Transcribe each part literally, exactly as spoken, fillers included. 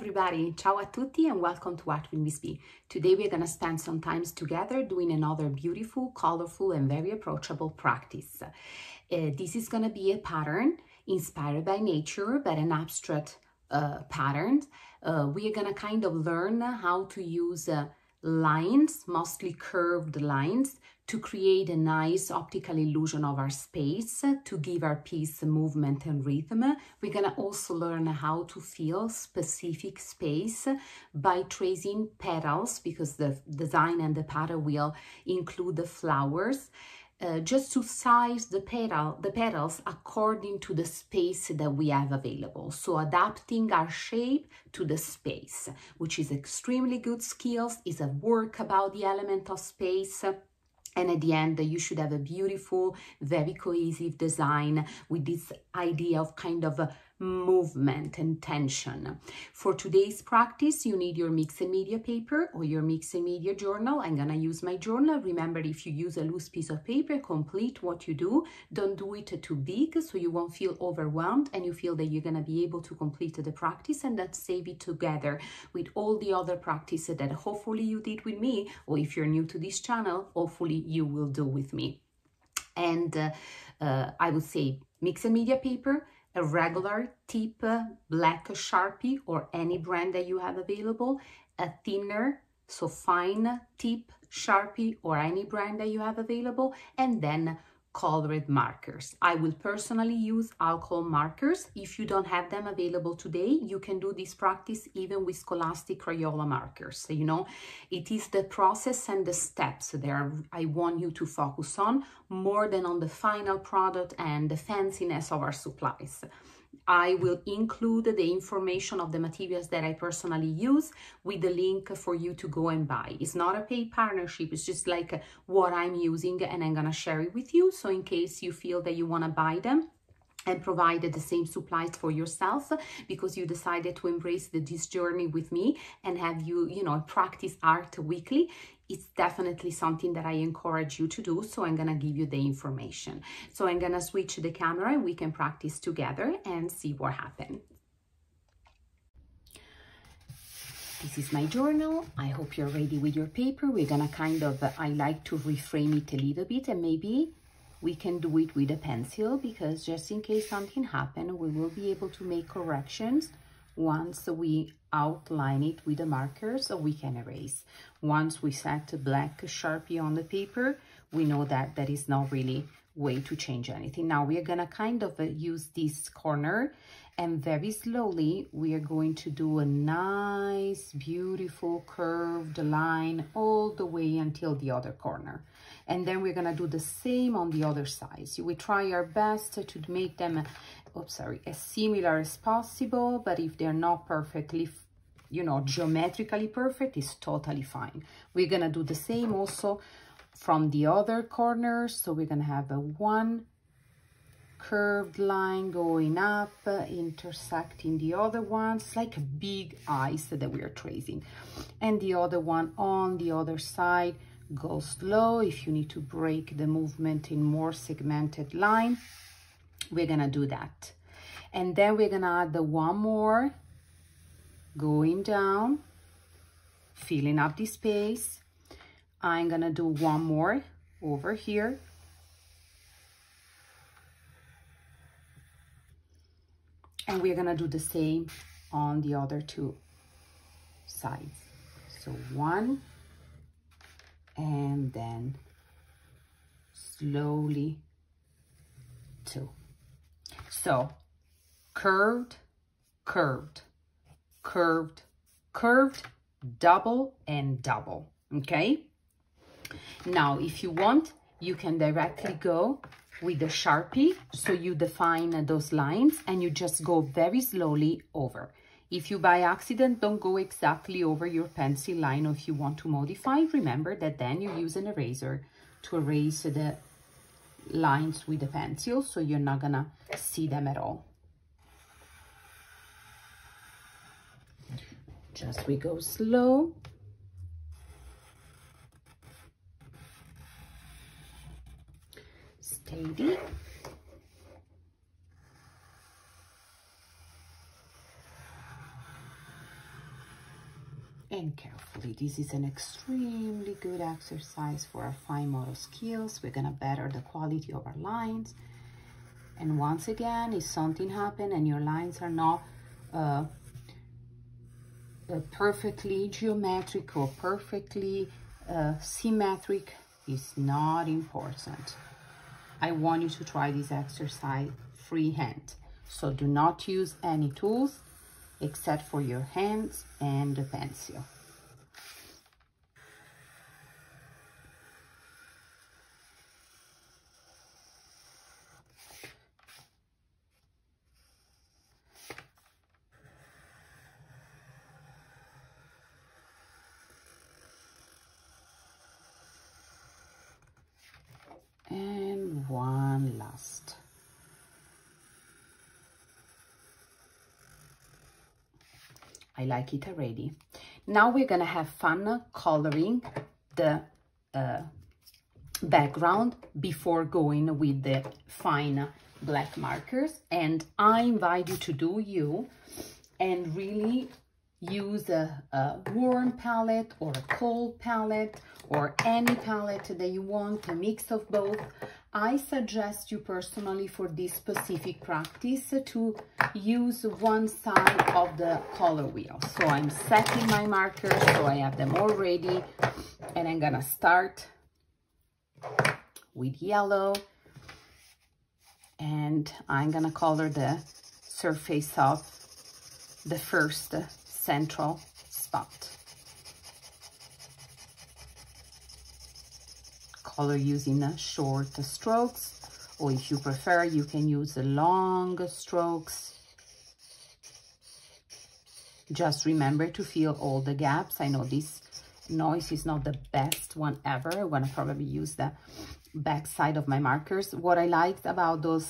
everybody, ciao a tutti and welcome to Art with Miz B. Today we're going to spend some time together doing another beautiful, colorful and very approachable practice. Uh, this is going to be a pattern inspired by nature, but an abstract uh, pattern. Uh, we are going to kind of learn how to use uh, lines, mostly curved lines, to create a nice optical illusion of our space, to give our piece movement and rhythm. We're gonna also learn how to fill specific space by tracing petals, because the design and the pattern will include the flowers, uh, just to size the petal, the petals according to the space that we have available. So adapting our shape to the space, which is extremely good skills, is a work about the element of space. And at the end, you should have a beautiful, very cohesive design with this idea of kind of a movement and tension. For today's practice, you need your mix and media paper or your mix and media journal. I'm gonna use my journal. Remember, if you use a loose piece of paper, complete what you do. Don't do it too big so you won't feel overwhelmed and you feel that you're gonna be able to complete the practice, and then save it together with all the other practices that hopefully you did with me, or if you're new to this channel, hopefully you will do with me. And uh, uh, I would say mix and media paper, a regular tip uh, black Sharpie or any brand that you have available, a thinner, so fine tip Sharpie or any brand that you have available, and then colored markers. I will personally use alcohol markers. If you don't have them available today, you can do this practice even with Scholastic Crayola markers. So, you know, it is the process and the steps there I want you to focus on more than on the final product and the fanciness of our supplies. I will include the information of the materials that I personally use with the link for you to go and buy. It's not a paid partnership, it's just like what I'm using and I'm gonna share it with you. So in case you feel that you wanna buy them and provide the same supplies for yourself because you decided to embrace the, this journey with me and have you, you know, practice art weekly, it's definitely something that I encourage you to do, so I'm gonna give you the information. So I'm gonna switch the camera and we can practice together and see what happens. This is my journal. I hope you're ready with your paper. We're gonna kind of, I like to reframe it a little bit, and maybe we can do it with a pencil, because just in case something happens, we will be able to make corrections. Once we outline it with the markers, so we can erase. Once we set the black Sharpie on the paper, we know that that is not really way to change anything. Now we are gonna kind of use this corner, and very slowly we are going to do a nice, beautiful curved line all the way until the other corner. And then we're gonna do the same on the other side. So we try our best to make them, oops, sorry, as similar as possible, but if they're not perfectly, you know, geometrically perfect, it's totally fine. We're gonna do the same also from the other corner, so we're gonna have a one curved line going up, uh, intersecting the other one. It's like a big ice that we are tracing. And the other one on the other side, go slow. If you need to break the movement in more segmented line, we're gonna do that. And then we're gonna add the one more, going down, filling up the space. I'm gonna do one more over here. And we're gonna do the same on the other two sides. So one, and then slowly two. So curved, curved, curved, curved, double and double, okay? Now, if you want, you can directly go with the Sharpie, so you define those lines and you just go very slowly over. If you by accident don't go exactly over your pencil line, or if you want to modify, remember that then you use an eraser to erase the lines with the pencil, so you're not gonna see them at all. Just we go slow. Steady. and carefully. This is an extremely good exercise for our fine motor skills. We're gonna better the quality of our lines. And once again, if something happened and your lines are not uh, uh, perfectly geometric or perfectly uh, symmetric, it's not important. I want you to try this exercise freehand. So do not use any tools except for your hands and the pencil. And one last. I like it already. Now we're gonna have fun coloring the uh, background before going with the fine black markers. And I invite you to do you and really use a, a warm palette or a cold palette or any palette that you want, a mix of both. I suggest you personally for this specific practice to use one side of the color wheel. So I'm setting my markers, so I have them all ready, and I'm gonna start with yellow, and I'm gonna color the surface of the first central spot. Color using short strokes, or if you prefer, you can use long strokes. Just remember to fill all the gaps. I know this noise is not the best one ever. I'm gonna probably use the back side of my markers. What I liked about those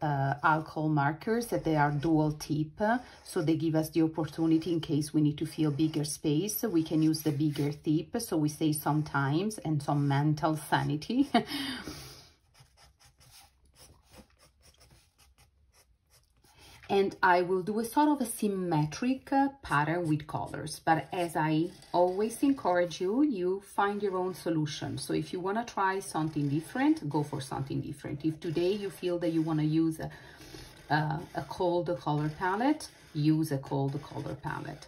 Uh, alcohol markers that they are dual tip, so they give us the opportunity in case we need to fill bigger space, we can use the bigger tip, so we save some time and some mental sanity. And I will do a sort of a symmetric uh, pattern with colors, but as I always encourage you, you find your own solution. So if you want to try something different, go for something different. If today you feel that you want to use a, uh, a cold color palette, use a cold color palette.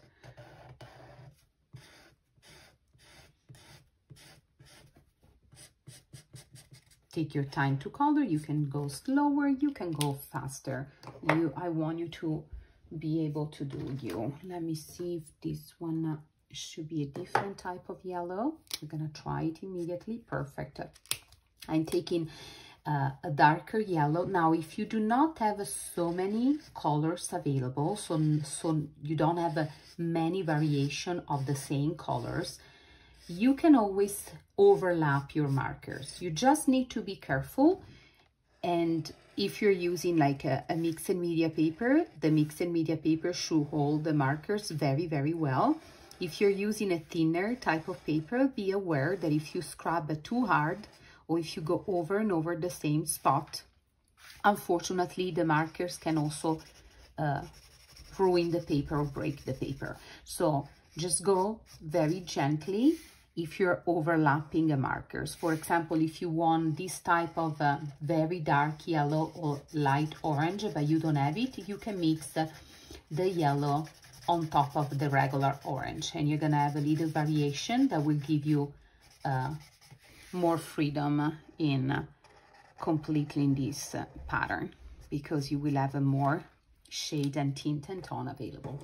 Take your time to color. You can go slower, you can go faster. You, I want you to be able to do you. Let me see if this one should be a different type of yellow. We're gonna try it immediately. Perfect. I'm taking uh, a darker yellow. Now, if you do not have so many colors available, so, so you don't have many variation of the same colors, you can always overlap your markers. You just need to be careful. And if you're using like a, a mix and media paper, the mix and media paper should hold the markers very, very well. If you're using a thinner type of paper, be aware that if you scrub too hard or if you go over and over the same spot, unfortunately, the markers can also uh, ruin the paper or break the paper. So just go very gently if you're overlapping the markers. For example, if you want this type of uh, very dark yellow or light orange, but you don't have it, you can mix uh, the yellow on top of the regular orange, and you're gonna have a little variation that will give you uh, more freedom in uh, completing this uh, pattern, because you will have a more shade and tint and tone available.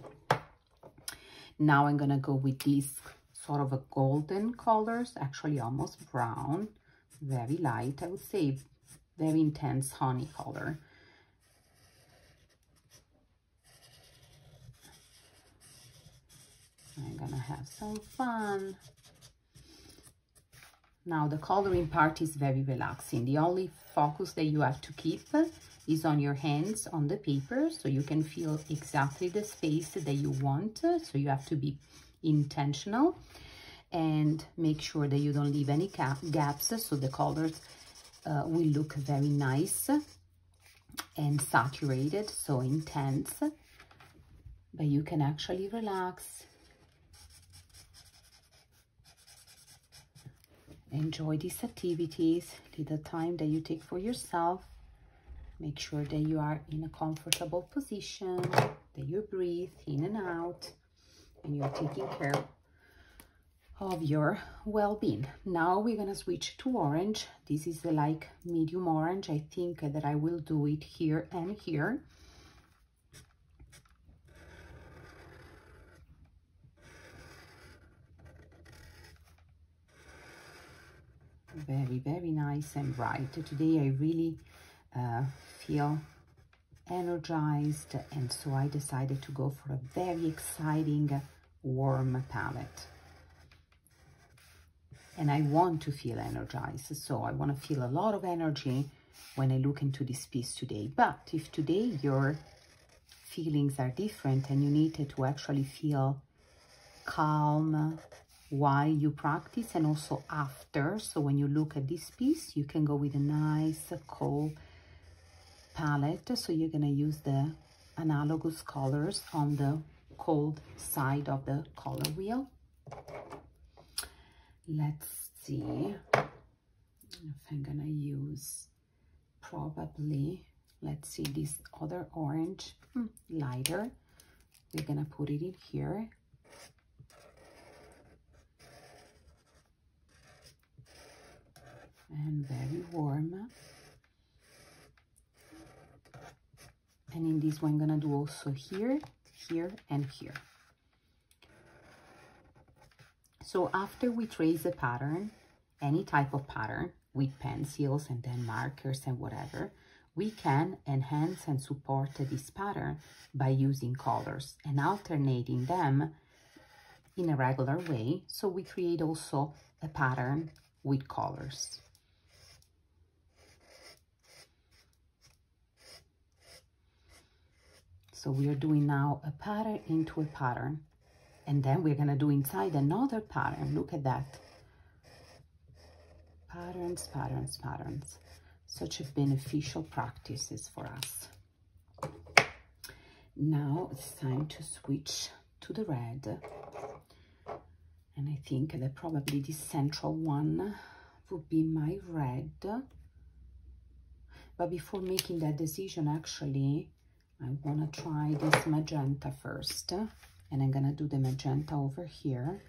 Now I'm gonna go with this sort of a golden colors, actually almost brown, very light, I would say, very intense honey color. I'm gonna have some fun. Now the coloring part is very relaxing. The only focus that you have to keep is on your hands on the paper, so you can fill exactly the space that you want. So you have to be intentional and make sure that you don't leave any gaps, so the colors uh, will look very nice and saturated, so intense, but you can actually relax Enjoy these activities, little time that you take for yourself. Make sure that you are in a comfortable position, that you breathe in and out, and you're taking care of your well-being. Now we're gonna switch to orange. This is like medium orange. I think that I will do it here and here. Very, very nice and bright. Today I really uh, feel energized, and so I decided to go for a very exciting warm palette. And I want to feel energized, so I want to feel a lot of energy when I look into this piece today. But if today your feelings are different and you need to actually feel calm while you practice and also after, so when you look at this piece, you can go with a nice cool palette. So you're going to use the analogous colors on the cold side of the color wheel. Let's see if I'm gonna use probably, let's see, this other orange, lighter. We're gonna put it in here. And very warm. And in this one, I'm gonna do also here, here, and here. So after we trace the pattern, any type of pattern, with pencils and then markers and whatever, we can enhance and support this pattern by using colors and alternating them in a regular way. So we create also a pattern with colors. So we are doing now a pattern into a pattern. And then we're gonna do inside another pattern. Look at that. Patterns, patterns, patterns. Such a beneficial practice for us. Now it's time to switch to the red. And I think that probably this central one would be my red. But before making that decision, actually, I wanna try this magenta first. And I'm gonna do the magenta over here.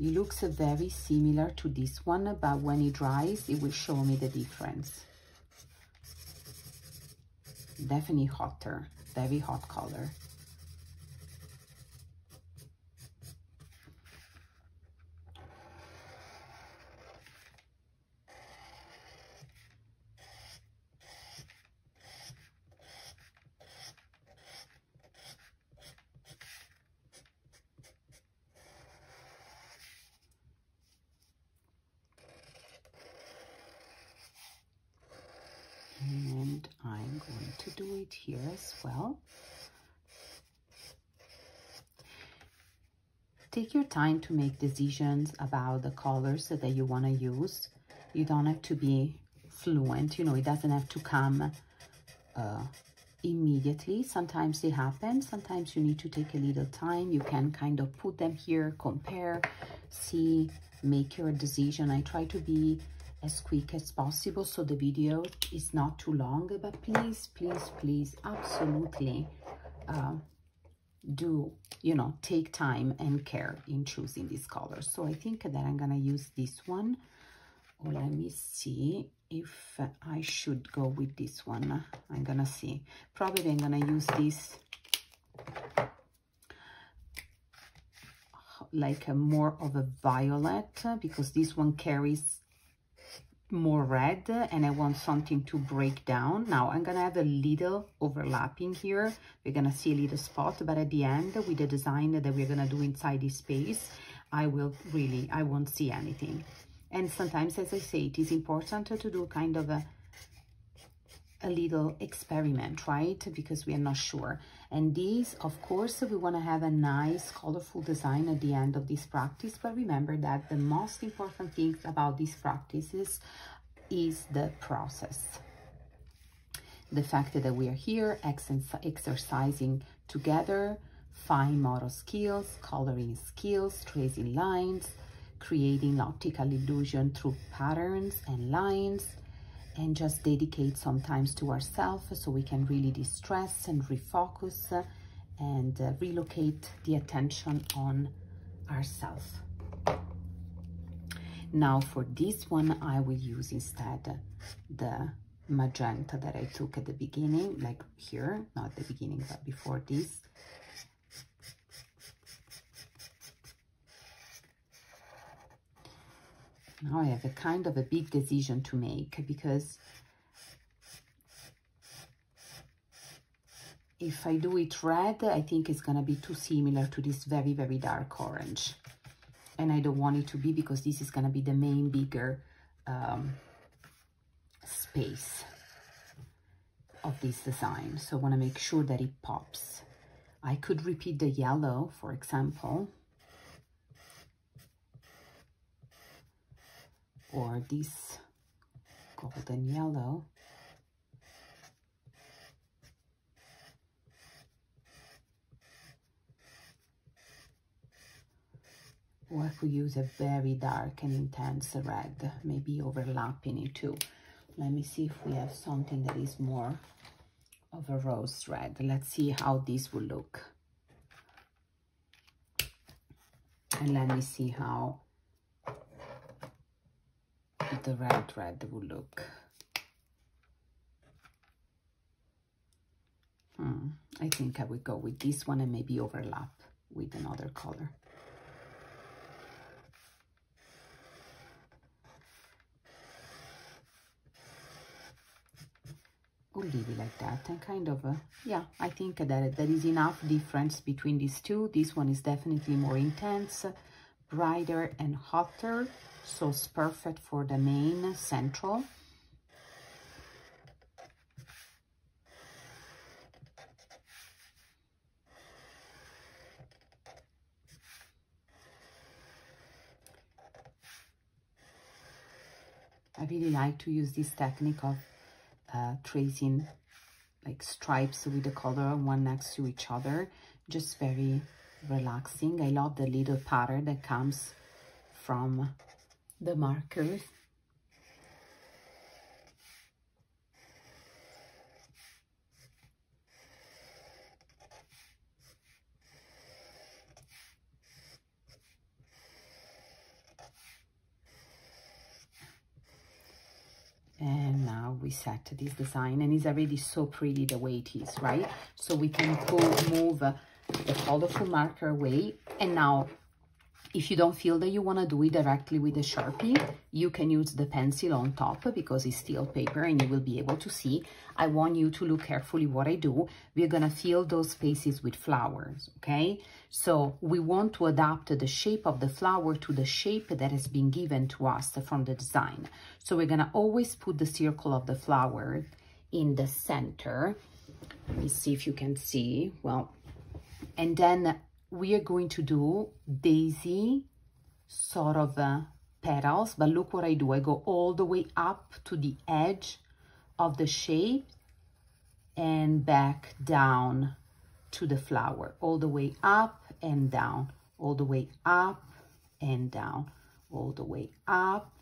It looks very similar to this one, but when it dries, it will show me the difference. Definitely hotter, very hot color. And I'm going to do it here as well. Take your time to make decisions about the colors that you want to use. You don't have to be fluent, you know, it doesn't have to come uh, immediately. Sometimes they happen, sometimes you need to take a little time. You can kind of put them here, compare, see, make your decision. I try to be as quick as possible so the video is not too long, but please please please absolutely uh, do, you know, take time and care in choosing these colors. So I think that I'm gonna use this one, or let me see if I should go with this one. I'm gonna see, probably I'm gonna use this like a more of a violet, because this one carries more red and I want something to break down. Now I'm gonna have a little overlapping here. We're gonna see a little spot, but at the end with the design that we're gonna do inside this space, I will really, I won't see anything. And sometimes, as I say, it is important to do kind of a, a little experiment, right? Because we are not sure. And these, of course, we wanna have a nice colorful design at the end of this practice, but remember that the most important thing about these practices is the process. The fact that we are here ex exercising together, fine motor skills, coloring skills, tracing lines, creating optical illusion through patterns and lines, and just dedicate some time to ourselves so we can really distress and refocus and uh, relocate the attention on ourselves. Now for this one, I will use instead the magenta that I took at the beginning, like here, not at the beginning, but before this. Now I have a kind of a big decision to make, because if I do it red, I think it's gonna be too similar to this very, very dark orange. And I don't want it to be, because this is gonna be the main bigger um, space of this design. So I wanna make sure that it pops. I could repeat the yellow, for example, or this golden yellow. Or I could use a very dark and intense red, maybe overlapping it too. Let me see if we have something that is more of a rose red. Let's see how this will look. And let me see how the red red will look. Hmm, I think I would go with this one and maybe overlap with another color. We'll leave it like that, and kind of, uh, yeah, I think that there is enough difference between these two. This one is definitely more intense, brighter and hotter, so it's perfect for the main central. I really like to use this technique of uh, tracing like stripes with the color one next to each other, just very relaxing. I love the little pattern that comes from the markers. And now we set this design, and it's already so pretty the way it is, right? So we can move the colorful marker away. And now, if you don't feel that you want to do it directly with a Sharpie, you can use the pencil on top, because it's still paper and you will be able to see. I want you to look carefully what I do. We're going to fill those spaces with flowers, okay? So we want to adapt the shape of the flower to the shape that has been given to us from the design. So we're going to always put the circle of the flower in the center. Let me see if you can see. Well, and then we are going to do daisy sort of uh, petals, but look what I do. I go all the way up to the edge of the shape and back down to the flower, all the way up and down, all the way up and down, all the way up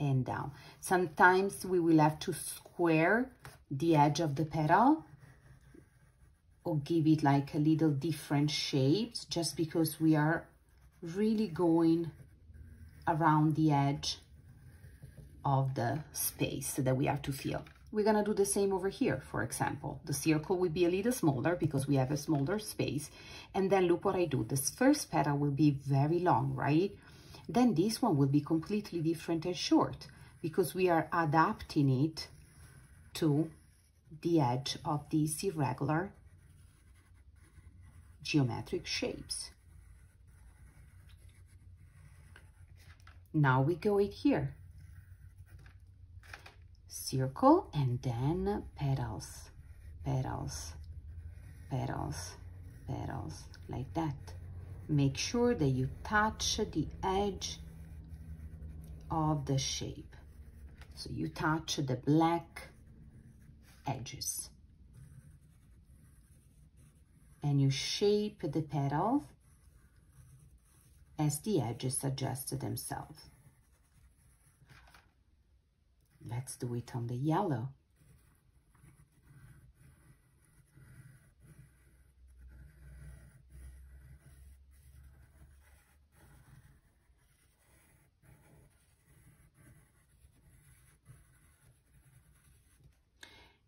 and down. Sometimes we will have to square the edge of the petal, or give it like a little different shapes, just because we are really going around the edge of the space that we have to fill. We're gonna do the same over here, for example. The circle will be a little smaller because we have a smaller space. And then look what I do. This first petal will be very long, right? Then this one will be completely different and short, because we are adapting it to the edge of this irregular geometric shapes. Now we go in here, circle, and then petals, petals, petals, petals, like that. Make sure that you touch the edge of the shape. So you touch the black edges. and you shape the petal as the edges adjust to themselves. Let's do it on the yellow.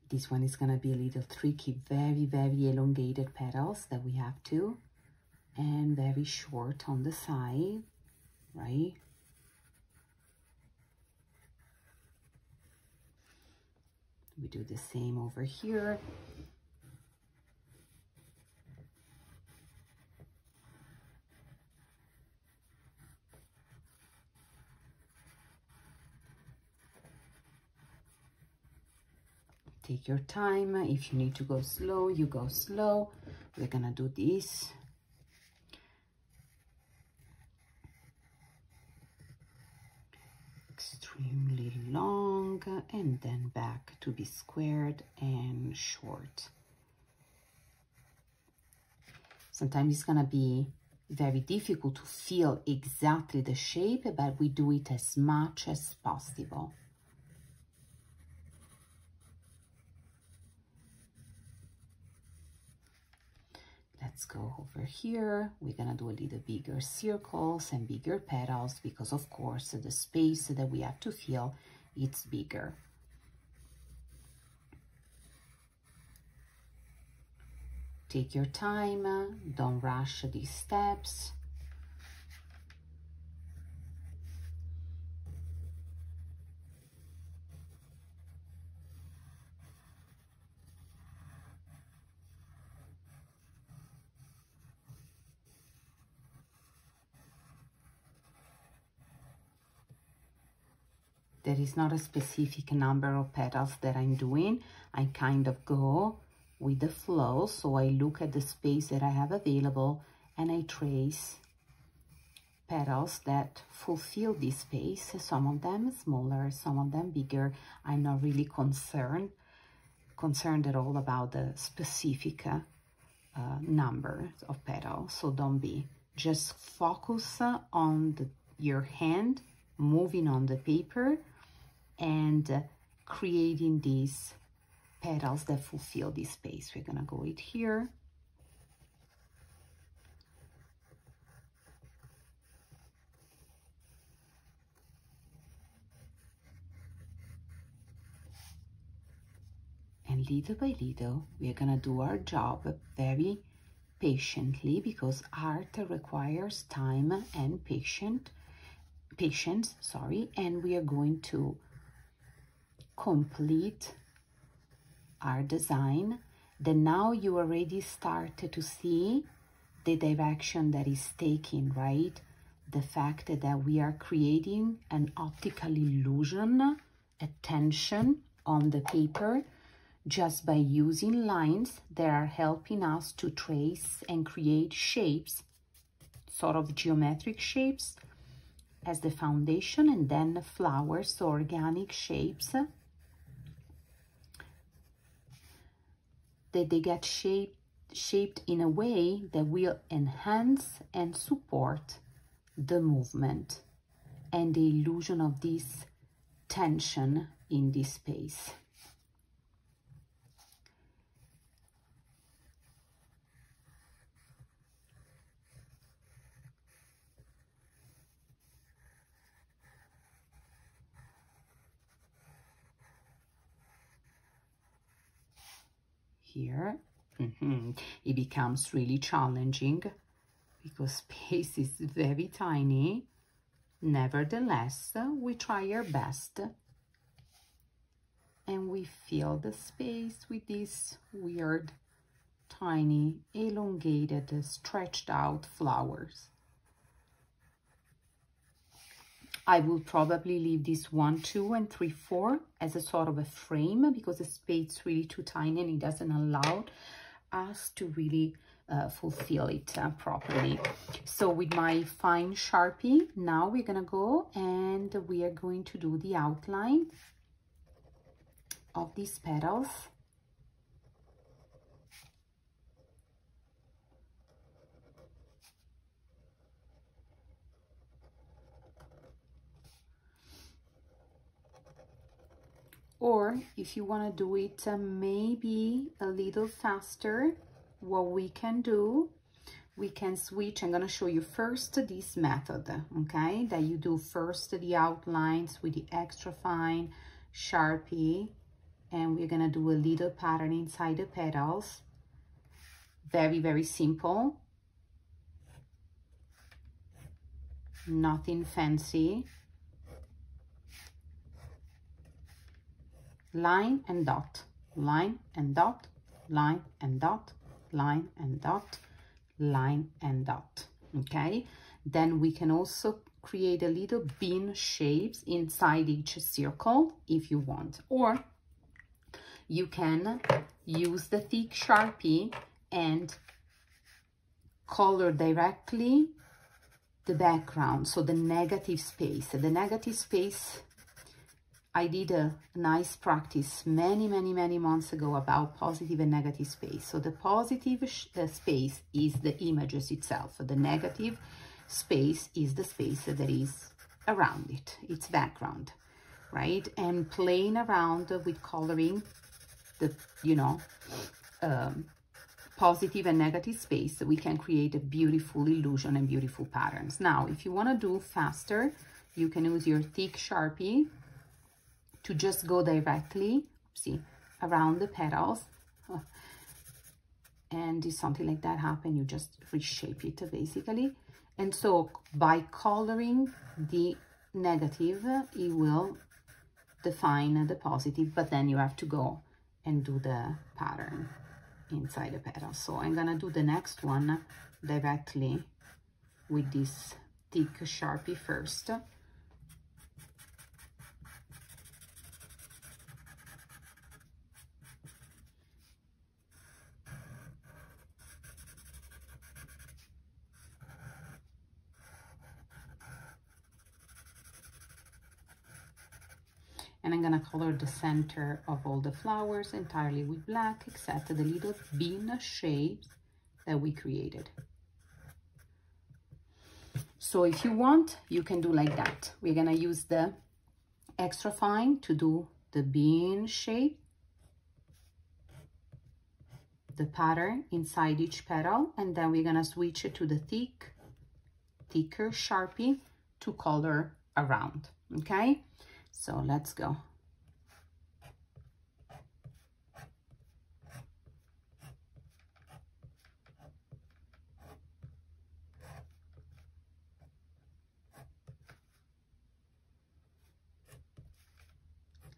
This one is going to be a little tricky, very, very elongated petals that we have to, and very short on the side, right? We do the same over here. Take your time. If you need to go slow, you go slow. We're gonna do this. Extremely long, and then back to be squared and short. Sometimes it's gonna be very difficult to feel exactly the shape, but we do it as much as possible. Let's go over here. We're gonna do a little bigger circles and bigger petals because of course the space that we have to fill, it's bigger. Take your time, don't rush these steps. There is not a specific number of petals that I'm doing. I kind of go with the flow, so I look at the space that I have available and I trace petals that fulfill this space. Some of them smaller, some of them bigger. I'm not really concerned, concerned at all about the specific uh, uh, number of petals, so don't be. Just focus on the, your hand moving on the paper and creating these petals that fulfill this space. We're gonna go it here. And little by little, we're gonna do our job very patiently because art requires time and patience. Patience, sorry, and we are going to complete our design. Then now you already start to see the direction that is taking, right? The fact that we are creating an optical illusion, a tension on the paper, just by using lines that are helping us to trace and create shapes, sort of geometric shapes, as the foundation, and then the flowers, so organic shapes, that they get shaped, shaped in a way that will enhance and support the movement and the illusion of this tension in this space. Here, mm-hmm. It becomes really challenging because space is very tiny. Nevertheless, we try our best and we fill the space with these weird, tiny, elongated, stretched out flowers. I will probably leave this one, two, and three, four as a sort of a frame because the space is really too tiny and it doesn't allow us to really uh, fulfill it uh, properly. So with my fine Sharpie, now we're gonna go and we are going to do the outline of these petals. Or if you want to do it uh, maybe a little faster, what we can do, we can switch. I'm going to show you first this method, okay? That you do first the outlines with the extra fine Sharpie, and we're going to do a little pattern inside the petals. Very, very simple. Nothing fancy. Line and dot, line and dot, line and dot, line and dot, line and dot, okay? Then we can also create a little bean shapes inside each circle if you want, or you can use the thick Sharpie and color directly the background, so the negative space, the negative space. I did a nice practice many, many, many months ago about positive and negative space. So the positive uh, space is the images itself. The negative space is the space that is around it, its background, right? And playing around with coloring the, you know, um, positive and negative space, we can create a beautiful illusion and beautiful patterns. Now, if you want to do faster, you can use your thick Sharpie to just go directly, see, around the petals. And if something like that happen, you just reshape it basically. And so by coloring the negative, it will define the positive, but then you have to go and do the pattern inside the petals. So I'm gonna do the next one directly with this thick Sharpie first. And I'm gonna color the center of all the flowers entirely with black, except the little bean shapes that we created. So if you want, you can do like that. We're gonna use the extra fine to do the bean shape, the pattern inside each petal, and then we're gonna switch it to the thick, thicker Sharpie to color around, okay? So let's go.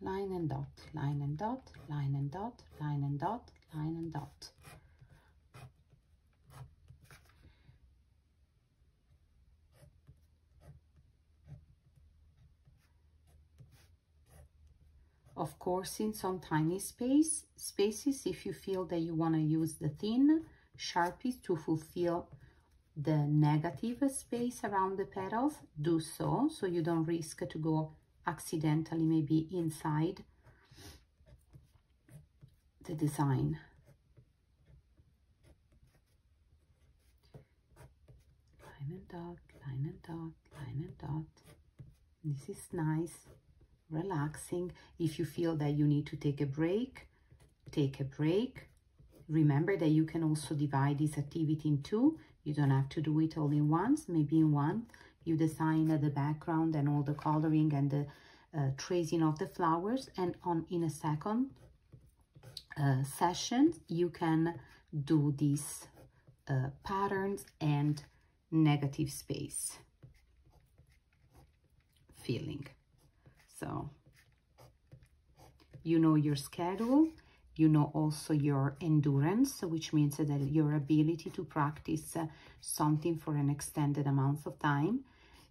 Line and dot, line and dot, line and dot, line and dot, line and dot. Of course, in some tiny space, spaces, if you feel that you want to use the thin Sharpies to fulfill the negative space around the petals, do so, so you don't risk to go accidentally maybe inside the design. Line and dot, line and dot, line and dot. This is nice. Relaxing. If you feel that you need to take a break, take a break. Remember that you can also divide this activity in two. You don't have to do it all in once. Maybe in one you design the background and all the coloring and the uh, tracing of the flowers, and on in a second uh, session you can do these uh, patterns and negative space feeling. So, you know your schedule, you know also your endurance, which means that your ability to practice something for an extended amount of time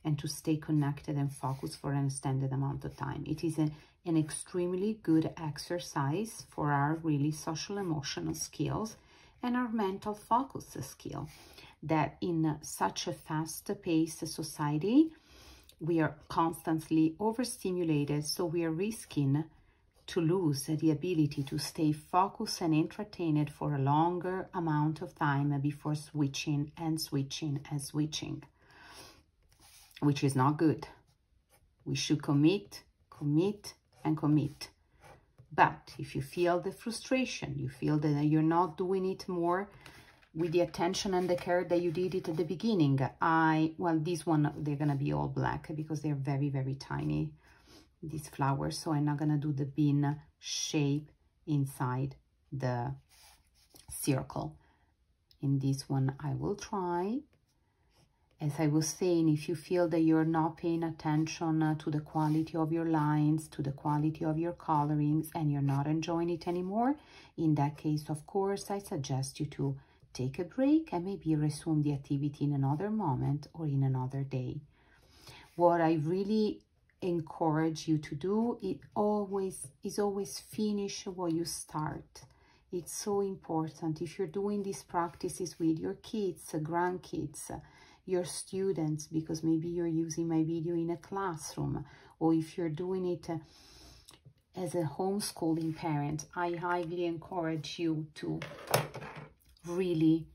and to stay connected and focused for an extended amount of time. It is a, an extremely good exercise for our really social emotional skills and our mental focus skill, that in such a fast-paced society, we are constantly overstimulated, so we are risking to lose the ability to stay focused and entertained for a longer amount of time before switching and switching and switching, which is not good. We should commit, commit, and commit. But if you feel the frustration, you feel that you're not doing it more with the attention and the care that you did it at the beginning. I, well, this one, they're going to be all black because they're very, very tiny, these flowers. So I'm not going to do the bean shape inside the circle. In this one, I will try. As I was saying, if you feel that you're not paying attention to the quality of your lines, to the quality of your colorings, and you're not enjoying it anymore, in that case, of course, I suggest you to take a break and maybe resume the activity in another moment or in another day. What I really encourage you to do is always, is always finish what you start. It's so important. If you're doing these practices with your kids, grandkids, your students, because maybe you're using my video in a classroom, or if you're doing it uh, as a homeschooling parent, I highly encourage you to really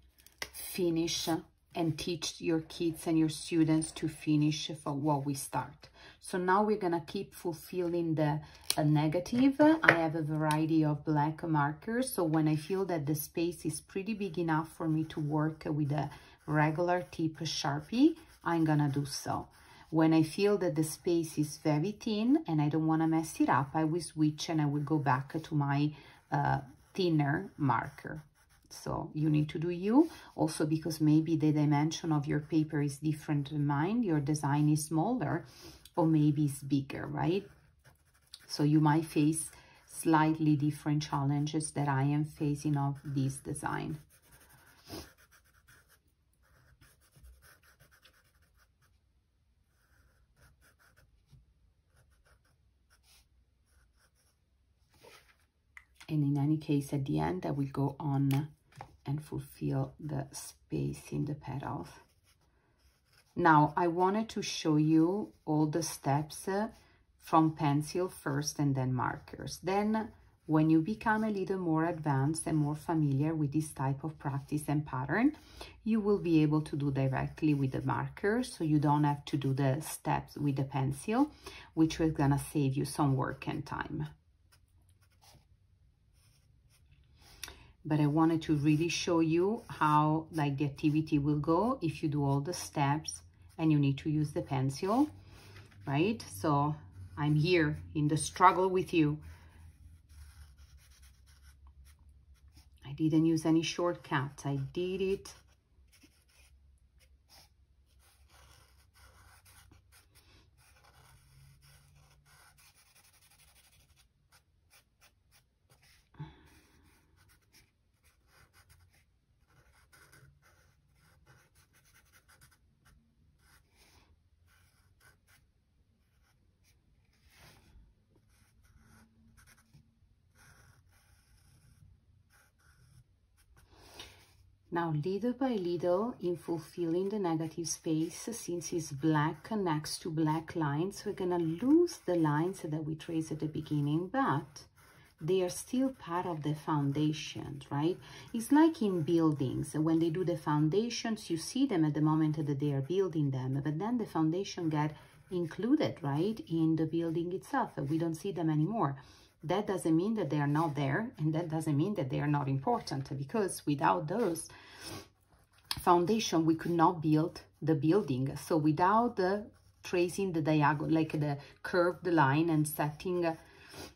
finish uh, and teach your kids and your students to finish for what we start. So now we're gonna keep fulfilling the uh, negative. I have a variety of black markers, so when I feel that the space is pretty big enough for me to work uh, with a regular tip Sharpie, I'm gonna do so. When I feel that the space is very thin and I don't want to mess it up, I will switch and I will go back to my uh, thinner marker. So you need to do you also, because maybe the dimension of your paper is different than mine, your design is smaller, or maybe it's bigger, right? So you might face slightly different challenges that I am facing of this design. And in any case, at the end, I will go on and fulfill the space in the petals. Now, I wanted to show you all the steps uh, from pencil first and then markers. Then, when you become a little more advanced and more familiar with this type of practice and pattern, you will be able to do directly with the marker, so you don't have to do the steps with the pencil, which is gonna save you some work and time. But I wanted to really show you how like the activity will go if you do all the steps and you need to use the pencil, right? So I'm here in the struggle with you. I didn't use any shortcuts. I did it. Now, little by little, in fulfilling the negative space, since it's black next to black lines, we're gonna lose the lines that we traced at the beginning, but they are still part of the foundation, right? It's like in buildings. When they do the foundations, you see them at the moment that they are building them, but then the foundation got included, right, in the building itself. We don't see them anymore. That doesn't mean that they are not there, and that doesn't mean that they are not important, because without those foundation, we could not build the building. So without the tracing the diagonal, like the curved line and setting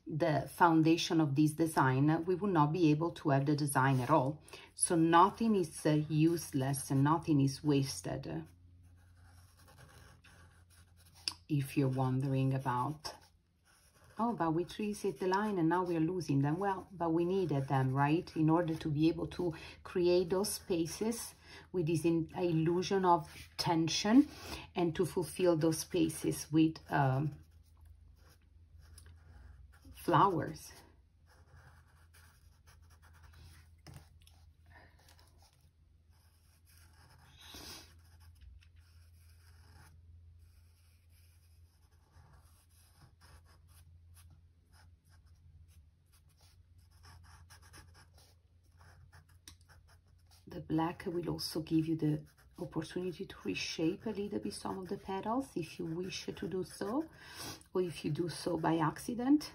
the foundation of this design, we would not be able to have the design at all. So nothing is uh, useless and nothing is wasted, if you're wondering about, oh, but we traced the line and now we're losing them. Well, but we needed them, right? In order to be able to create those spaces with this in, illusion of tension, and to fulfill those spaces with um, flowers. The black will also give you the opportunity to reshape a little bit some of the petals if you wish to do so, or if you do so by accident.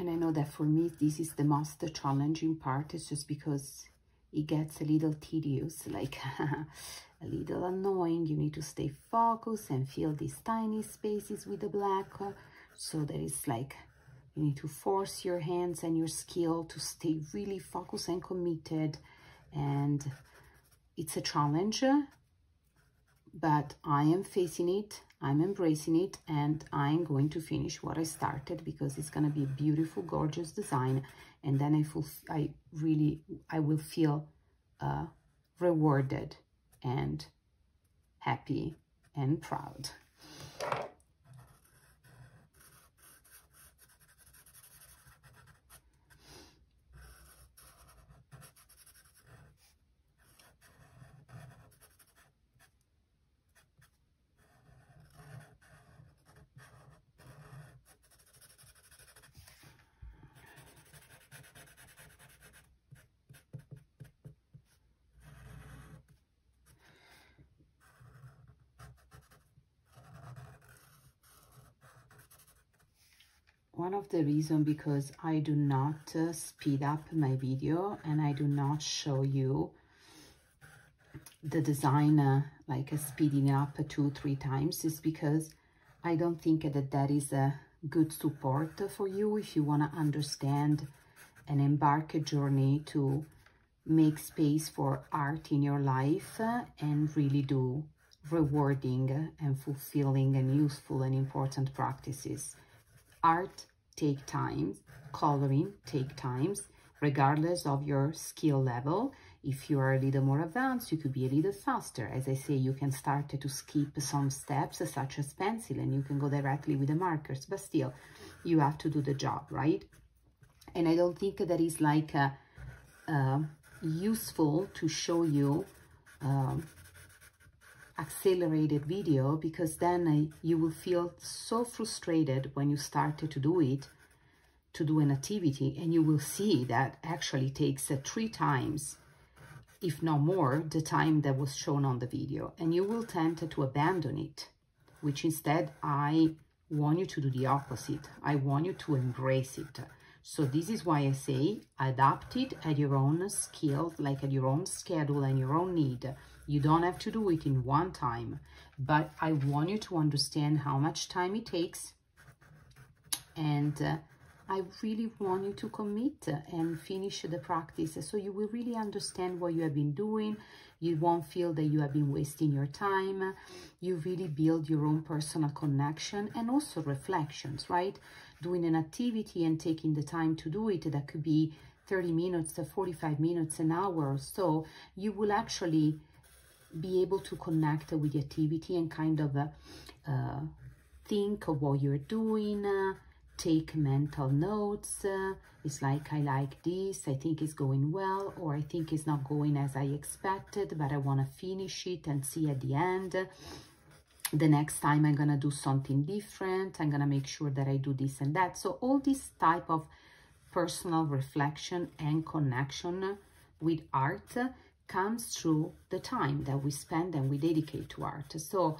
And I know that for me, this is the most challenging part. It's just because it gets a little tedious, like a little annoying. You need to stay focused and fill these tiny spaces with the black. So that it's like you need to force your hands and your skill to stay really focused and committed. And it's a challenge, but I am facing it. I'm embracing it, and I'm going to finish what I started, because it's going to be a beautiful, gorgeous design. And then I feel, I really, I will feel uh, rewarded and happy and proud. One of the reasons because I do not uh, speed up my video, and I do not show you the design uh, like uh, speeding up two, three times, is because I don't think that that is a good support for you if you want to understand and embark a journey to make space for art in your life uh, and really do rewarding and fulfilling and useful and important practices. Art take time, coloring take times, regardless of your skill level. If you are a little more advanced, you could be a little faster. As I say, you can start to skip some steps, such as pencil, and you can go directly with the markers, but still, you have to do the job, right? And I don't think that is like a, a useful to show you um, accelerated video, because then uh, you will feel so frustrated when you start to do it, to do an activity, and you will see that actually takes uh, three times, if not more, the time that was shown on the video, and you will tend to abandon it, which instead I want you to do the opposite. I want you to embrace it. So this is why I say adapt it at your own skills, like at your own schedule and your own need. You don't have to do it in one time, but I want you to understand how much time it takes. And uh, I really want you to commit and finish the practice, so you will really understand what you have been doing. You won't feel that you have been wasting your time. You really build your own personal connection and also reflections, right? Doing an activity and taking the time to do it, that could be thirty minutes, forty-five minutes, an hour or so, you will actually be able to connect with the activity and kind of uh, uh, think of what you're doing, uh, take mental notes. Uh, it's like, I like this, I think it's going well, or I think it's not going as I expected, but I want to finish it and see at the end. The next time I'm going to do something different. I'm going to make sure that I do this and that. So all this type of personal reflection and connection with art comes through the time that we spend and we dedicate to art. So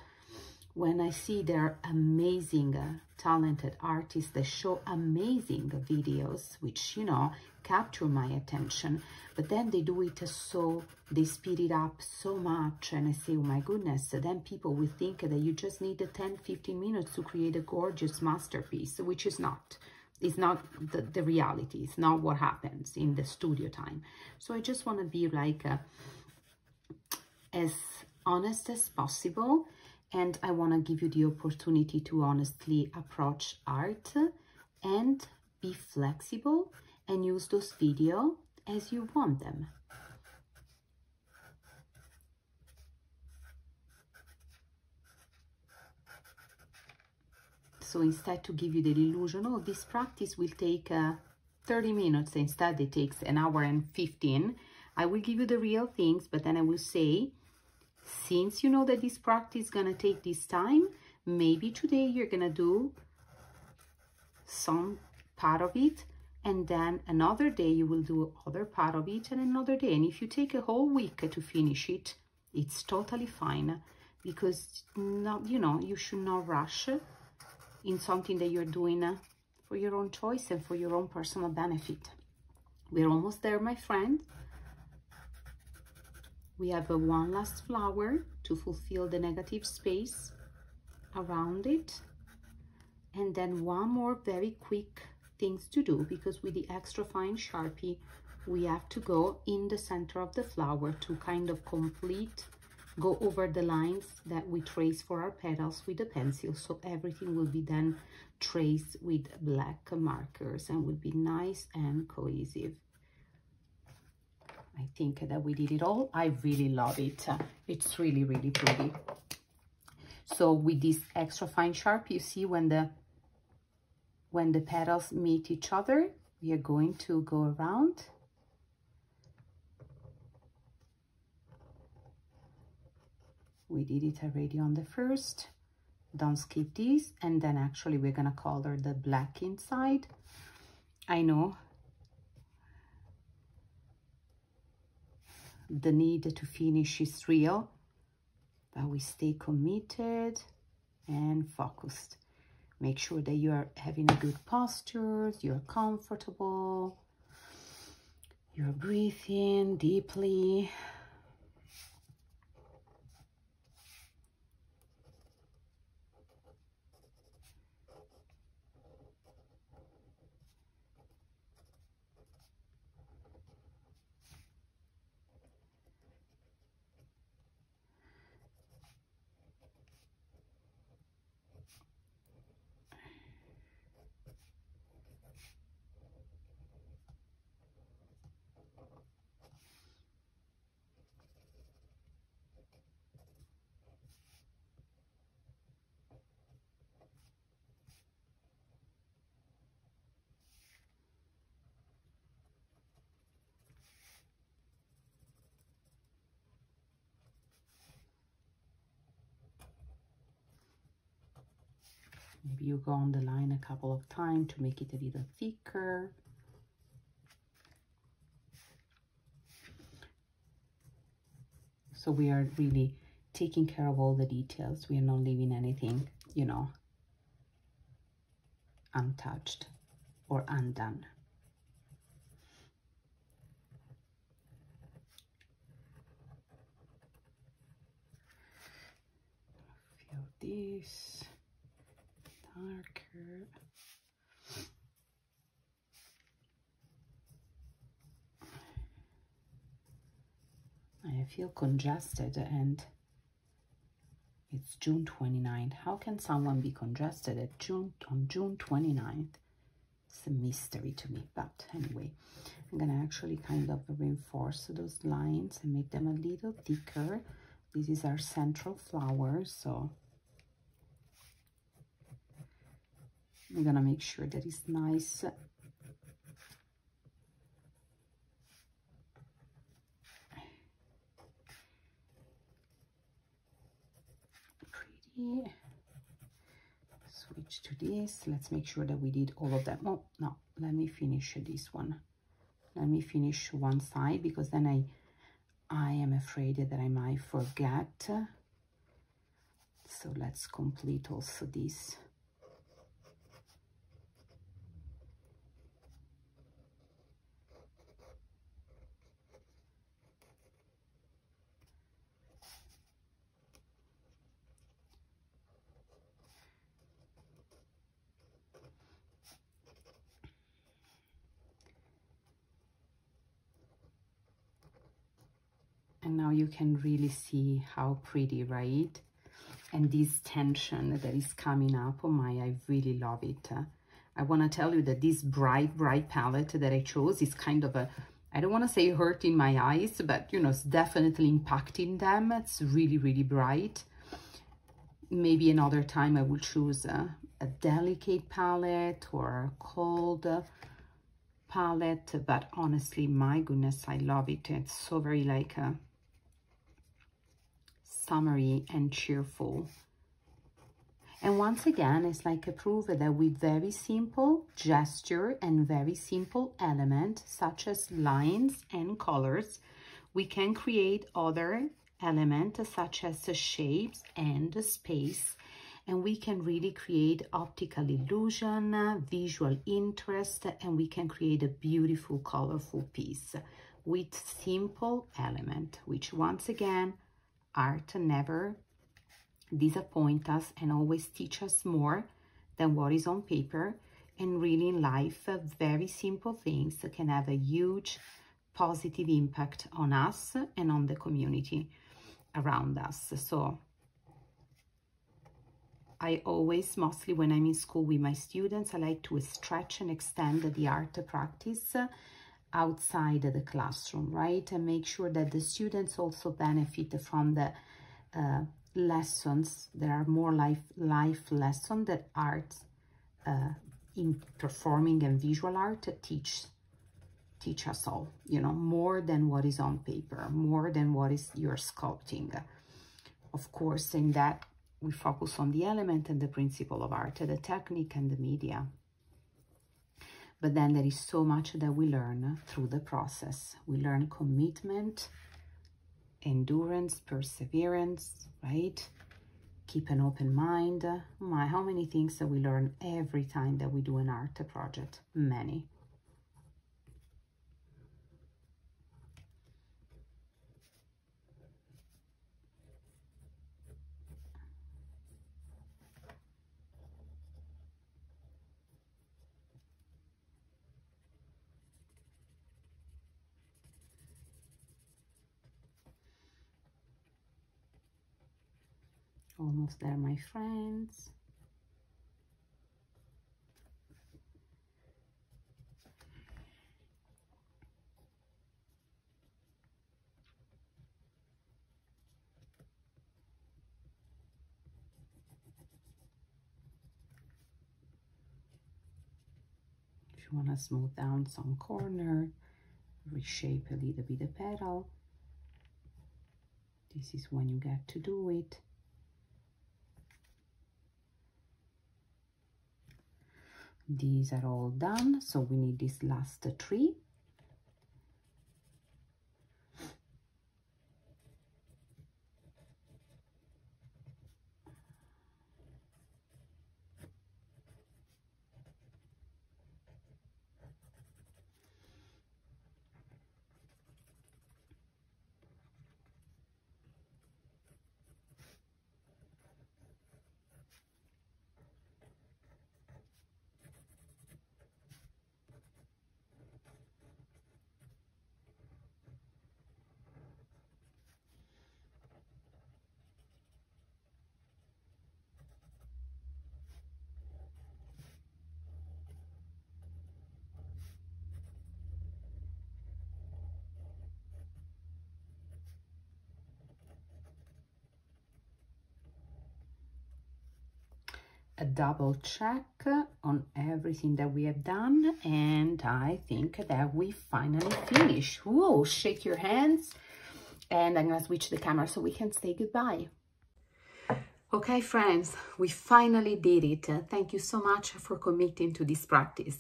when I see there are amazing, uh, talented artists that show amazing videos, which, you know, capture my attention, but then they do it so, they speed it up so much, and I say, oh my goodness, so then people will think that you just need ten, fifteen minutes to create a gorgeous masterpiece, which is not. It's not the, the reality. It's not what happens in the studio time. So I just want to be like uh, as honest as possible. And I want to give you the opportunity to honestly approach art and be flexible and use those videos as you want them. So instead to give you the illusion, oh, this practice will take uh, thirty minutes. Instead, it takes an hour and fifteen. I will give you the real things, but then I will say, since you know that this practice is going to take this time, maybe today you're going to do some part of it, and then another day you will do other part of it, and another day. And if you take a whole week to finish it, it's totally fine, because not, you know, you should not rush in something that you're doing for your own choice and for your own personal benefit. We're almost there, my friend. We have a one last flower to fulfill the negative space around it. And then one more very quick things to do, because with the extra fine Sharpie, we have to go in the center of the flower to kind of complete, go over the lines that we trace for our petals with the pencil. So everything will be then traced with black markers and will be nice and cohesive. I think that we did it all. I really love it. It's really, really pretty. So with this extra fine Sharpie, you see when the when the petals meet each other, we are going to go around. We did it already on the first. Don't skip this. And then actually we're gonna color the black inside. I know the need to finish is real, but we stay committed and focused. Make sure that you are having a good posture, you're comfortable, you're breathing deeply. Maybe you go on the line a couple of times to make it a little thicker. So we are really taking care of all the details. We are not leaving anything, you know, untouched or undone. Feel this. Marker. I feel congested, and it's June twenty-ninth. How can someone be congested at June on June twenty-ninth? It's a mystery to me, but anyway, I'm gonna actually kind of reinforce those lines and make them a little thicker. This is our central flower, so I'm gonna make sure that it's nice pretty. Switch to this. Let's make sure that we did all of that. Oh no, let me finish this one. Let me finish one side, because then I I am afraid that I might forget. So let's complete also this. Now you can really see how pretty, right? And this tension that is coming up, oh my, I really love it. Uh, I want to tell you that this bright, bright palette that I chose is kind of a, I don't want to say hurting my eyes, but you know, it's definitely impacting them. It's really, really bright. Maybe another time I will choose a, a delicate palette or a cold uh, palette, but honestly, my goodness, I love it. It's so very like a, summery and cheerful. And once again, it's like a proof that with very simple gesture and very simple elements, such as lines and colors, we can create other elements such as shapes and space. and we can really create optical illusion, visual interest, and we can create a beautiful, colorful piece with simple element, which once again, art never disappoint us and always teach us more than what is on paper. And really in life, very simple things can have a huge positive impact on us and on the community around us. So I always, mostly when I'm in school with my students, I like to stretch and extend the art practice outside the classroom, right? And make sure that the students also benefit from the uh, lessons. There are more life, life lessons that art uh, in performing and visual art teach, teach us all, you know, more than what is on paper, more than what is your sculpting. Of course, in that we focus on the element and the principle of art, the technique and the media. But then there is so much that we learn through the process. We learn commitment, endurance, perseverance, right? Keep an open mind. My, how many things that we learn every time that we do an art project? Many. Almost there, my friends. If you want to smooth down some corner, reshape a little bit the petal. This is when you get to do it. These are all done, so we need this last three. A double check on everything that we have done, and I think that we finally finish. Whoa, shake your hands, and I'm gonna switch the camera so we can say goodbye. Okay, friends, we finally did it. Thank you so much for committing to this practice,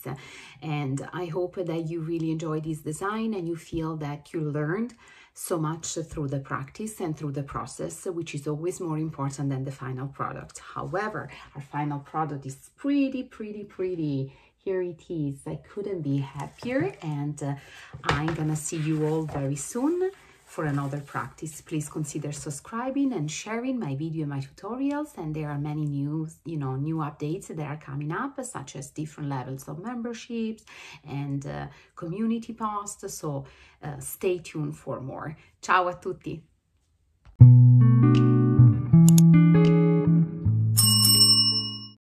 and I hope that you really enjoy this design and you feel that you learned so much through the practice and through the process, which is always more important than the final product. However, our final product is pretty, pretty, pretty. Here it is. I couldn't be happier, and uh, I'm gonna see you all very soon for another practice. Please consider subscribing and sharing my video and my tutorials, and there are many new, you know, new updates that are coming up, such as different levels of memberships and uh, community posts, so uh, stay tuned for more. Ciao a tutti!